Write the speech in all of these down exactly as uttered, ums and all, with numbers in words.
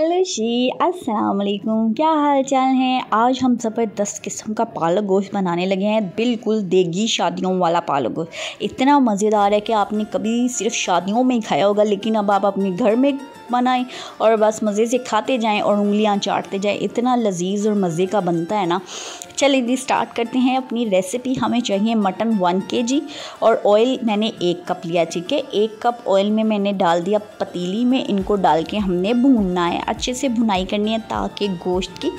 Hello जी, अस्सलाम वालेकुम। क्या हाल चाल हैं। आज हम ज़बरदस्त किस्म का पालक गोश्त बनाने लगे हैं, बिल्कुल देगी शादियों वाला पालक गोश्त। इतना मज़ेदार है कि आपने कभी सिर्फ शादियों में ही खाया होगा, लेकिन अब आप अपने घर में बनाएं और बस मज़े से खाते जाएं और उंगलियां चाटते जाएं। इतना लजीज और मज़े का बनता है ना। चलिए जी स्टार्ट करते हैं अपनी रेसिपी। हमें चाहिए मटन वन के जी, और ऑयल मैंने एक कप लिया। ठीक है, एक कप ऑयल में मैंने डाल दिया पतीली में। इनको डाल के हमने भूनना है, अच्छे से भुनाई करनी है ताकि गोश्त की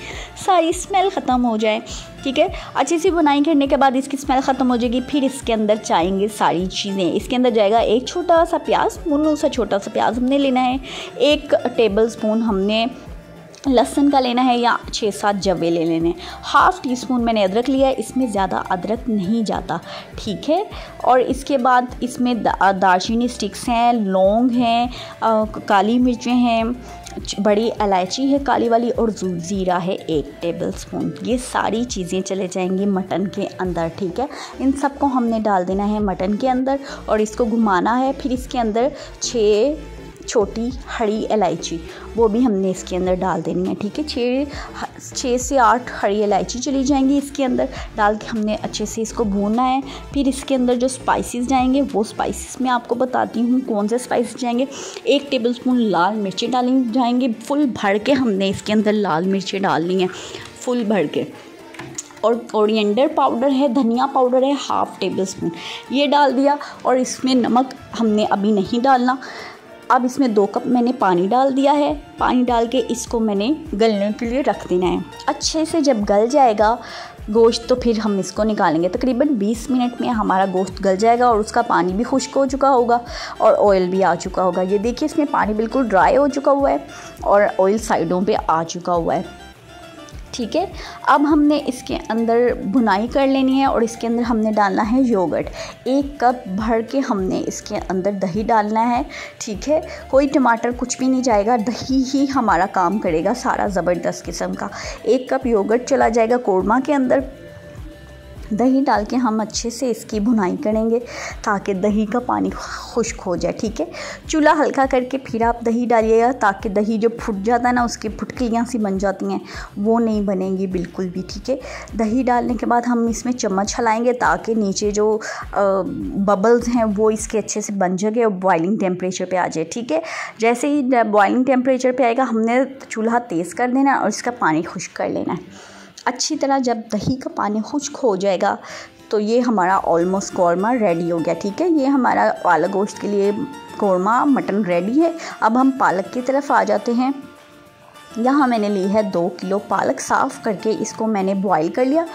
सारी स्मेल ख़त्म हो जाए। ठीक है, अच्छे से भुनाई करने के बाद इसकी स्मेल ख़त्म हो जाएगी। फिर इसके अंदर जाएंगे सारी चीज़ें। इसके अंदर जाएगा एक छोटा सा प्याज, मुन्नू सा छोटा सा प्याज हमने लेना है। एक टेबलस्पून हमने लहसुन का लेना है, या छः सात जवे ले लेने हैं। हाफ़ टी स्पून मैंने अदरक लिया है, इसमें ज़्यादा अदरक नहीं जाता। ठीक है, और इसके बाद इसमें दा, दालचीनी स्टिक्स हैं, लौंग हैं, काली मिर्चें हैं, बड़ी इलायची है काली वाली, और ज़ीरा है एक टेबलस्पून। ये सारी चीज़ें चले जाएंगी मटन के अंदर। ठीक है, इन सब को हमने डाल देना है मटन के अंदर और इसको घुमाना है। फिर इसके अंदर छः छोटी हरी इलायची, वो भी हमने इसके अंदर डाल देनी है। ठीक है, छः छः से आठ हरी इलायची चली जाएंगी इसके अंदर डाल के हमने अच्छे से इसको भूनना है। फिर इसके अंदर जो स्पाइसेस जाएंगे, वो स्पाइसेस मैं आपको बताती हूँ कौन से स्पाइसेस जाएंगे। एक टेबलस्पून लाल मिर्ची डाली जाएंगी, फुल भर के हमने इसके अंदर लाल मिर्ची डालनी है, फुल भर के। और कोरिएंडर पाउडर है, धनिया पाउडर है, हाफ़ टेबल स्पून ये डाल दिया। और इसमें नमक हमने अभी नहीं डालना। अब इसमें दो कप मैंने पानी डाल दिया है। पानी डाल के इसको मैंने गलने के लिए रख देना है। अच्छे से जब गल जाएगा गोश्त तो फिर हम इसको निकालेंगे। तकरीबन बीस मिनट में हमारा गोश्त गल जाएगा और उसका पानी भी खुश्क हो चुका होगा और ऑयल भी आ चुका होगा। ये देखिए, इसमें पानी बिल्कुल ड्राई हो चुका हुआ है और ऑयल साइडों पे आ चुका हुआ है। ठीक है, अब हमने इसके अंदर भुनाई कर लेनी है और इसके अंदर हमने डालना है योगर्ट। एक कप भर के हमने इसके अंदर दही डालना है। ठीक है, कोई टमाटर कुछ भी नहीं जाएगा, दही ही हमारा काम करेगा सारा, ज़बरदस्त किस्म का। एक कप योगर्ट चला जाएगा कोरमा के अंदर। दही डाल के हम अच्छे से इसकी भुनाई करेंगे ताकि दही का पानी खुश्क हो जाए। ठीक है, चूल्हा हल्का करके फिर आप दही डालिएगा ताकि दही जो फूट जाता है ना, उसकी फुटकियाँ सी बन जाती हैं, वो नहीं बनेंगी बिल्कुल भी। ठीक है, दही डालने के बाद हम इसमें चम्मच हलाएंगे ताकि नीचे जो आ, बबल्स हैं वो इसके अच्छे से बन जाएंगे और बॉइलिंग टेम्परेचर पर आ जाए। ठीक है, जैसे ही बॉइलिंग टेम्परेचर पर आएगा हमने चूल्हा तेज़ कर देना और इसका पानी खुश्क कर लेना है अच्छी तरह। जब दही का पानी खुश्क हो जाएगा तो ये हमारा ऑलमोस्ट कौरमा रेडी हो गया। ठीक है, ये हमारा पालक गोश्त के लिए कौरमा मटन रेडी है। अब हम पालक की तरफ आ जाते हैं। यहाँ मैंने ली है दो किलो पालक, साफ़ करके इसको मैंने बॉईल कर लिया।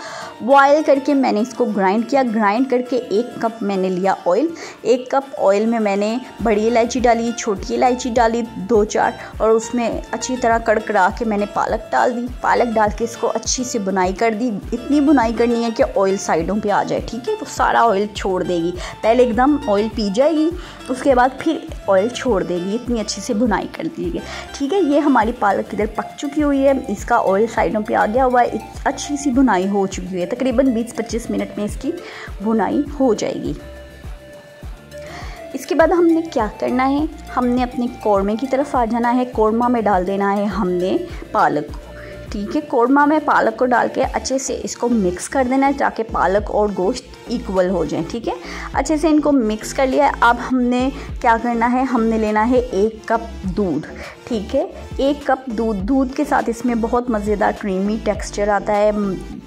बॉईल करके मैंने इसको ग्राइंड किया। ग्राइंड करके एक कप मैंने लिया ऑयल। एक कप ऑयल में मैंने बड़ी इलायची डाली, छोटी इलायची डाली दो चार, और उसमें अच्छी तरह कड़कड़ा के मैंने पालक डाल दी। पालक डाल के इसको अच्छी सी भुनाई कर दी। इतनी भुनाई करनी है कि ऑयल साइडों पर आ जाए। ठीक है, तो सारा ऑयल छोड़ देगी, पहले एकदम ऑयल पी जाएगी, उसके बाद फिर ऑयल छोड़ देगी। इतनी अच्छी से भुनाई कर दीजिए। ठीक है, ये हमारी पालक इधर पक चुकी हुई है, इसका ऑयल साइडों पे आ गया हुआ है, अच्छी सी भुनाई हो चुकी है। तकरीबन बीस पच्चीस मिनट में इसकी भुनाई हो जाएगी। इसके बाद हमने क्या करना है, हमने अपने कौरमे की तरफ आ जाना है। कौरमा में डाल देना है हमने पालक। ठीक है, कौरमा में पालक को डाल के अच्छे से इसको मिक्स कर देना है ताकि पालक और गोश्त इक्वल हो जाए। ठीक है, अच्छे से इनको मिक्स कर लिया। अब हमने क्या करना है, हमने लेना है एक कप दूध। ठीक है, एक कप दूध। दूध के साथ इसमें बहुत मज़ेदार क्रीमी टेक्सचर आता है,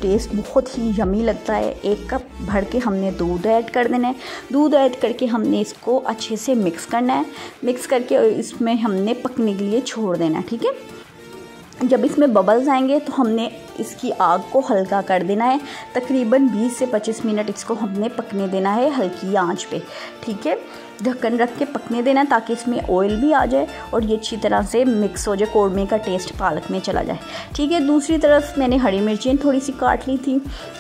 टेस्ट बहुत ही यमी लगता है। एक कप भर के हमने दूध ऐड कर देना है। दूध ऐड करके हमने इसको अच्छे से मिक्स करना है। मिक्स करके इसमें हमने पकने के लिए छोड़ देना है। ठीक है, जब इसमें बबल्स आएंगे तो हमने इसकी आग को हल्का कर देना है। तकरीबन बीस से पच्चीस मिनट इसको हमने पकने देना है हल्की आंच पे। ठीक है, ढक्कन रख के पकने देना है ताकि इसमें ऑयल भी आ जाए और ये अच्छी तरह से मिक्स हो जाए, कौरमे का टेस्ट पालक में चला जाए। ठीक है, दूसरी तरफ मैंने हरी मिर्चें थोड़ी सी काट ली थी,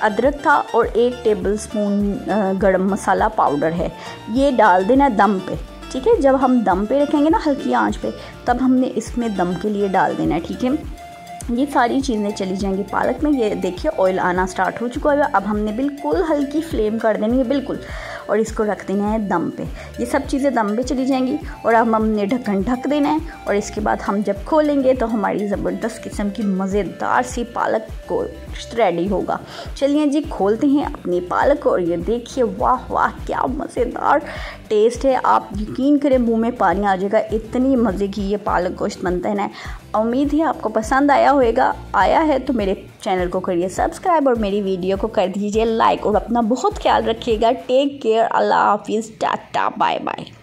अदरक था, और एक टेबलस्पून गरम मसाला पाउडर है, ये डाल देना दम पे। ठीक है, जब हम दम पे रखेंगे ना हल्की आंच पे, तब हमने इसमें दम के लिए डाल देना है। ठीक है, ये सारी चीज़ें चली जाएंगी पालक में। ये देखिए ऑयल आना स्टार्ट हो चुका है। अब हमने बिल्कुल हल्की फ्लेम कर देनी है, बिल्कुल, और इसको रख देना है दम पे। ये सब चीज़ें दम पे चली जाएंगी और अब हमने ढक्कन ढक देना है। और इसके बाद हम जब खोलेंगे तो हमारी ज़बरदस्त किस्म की मज़ेदार सी पालक गोश्त रेडी होगा। चलिए जी खोलते हैं अपनी पालक और ये देखिए, वाह वाह क्या मज़ेदार टेस्ट है। आप यकीन करें मुँह में पानी आ जाएगा, इतनी मज़े की ये पालक गोश्त बनता है ना। उम्मीद है आपको पसंद आया होगा। आया है तो मेरे चैनल को करिए सब्सक्राइब और मेरी वीडियो को कर दीजिए लाइक और अपना बहुत ख्याल रखिएगा। टेक केयर, अल्लाह हाफिज़, टाटा, बाय बाय।